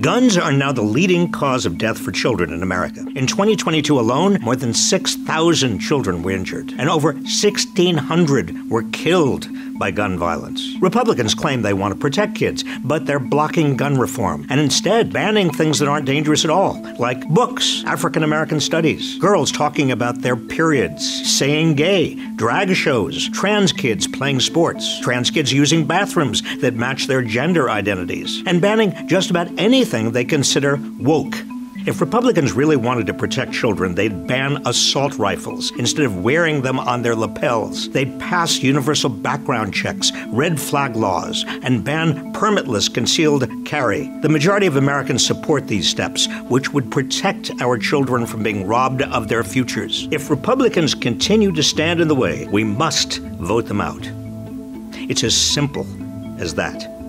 Guns are now the leading cause of death for children in America. In 2022 alone, more than 6,000 children were injured, and over 1,600 were killed by gun violence. Republicans claim they want to protect kids, but they're blocking gun reform and instead banning things that aren't dangerous at all, like books, African American studies, girls talking about their periods, saying gay, drag shows, trans kids playing sports, trans kids using bathrooms that match their gender identities, and banning just about anything they consider woke. If Republicans really wanted to protect children, they'd ban assault rifles instead of wearing them on their lapels. They'd pass universal background checks, red flag laws, and ban permitless concealed carry. The majority of Americans support these steps, which would protect our children from being robbed of their futures. If Republicans continue to stand in the way, we must vote them out. It's as simple as that.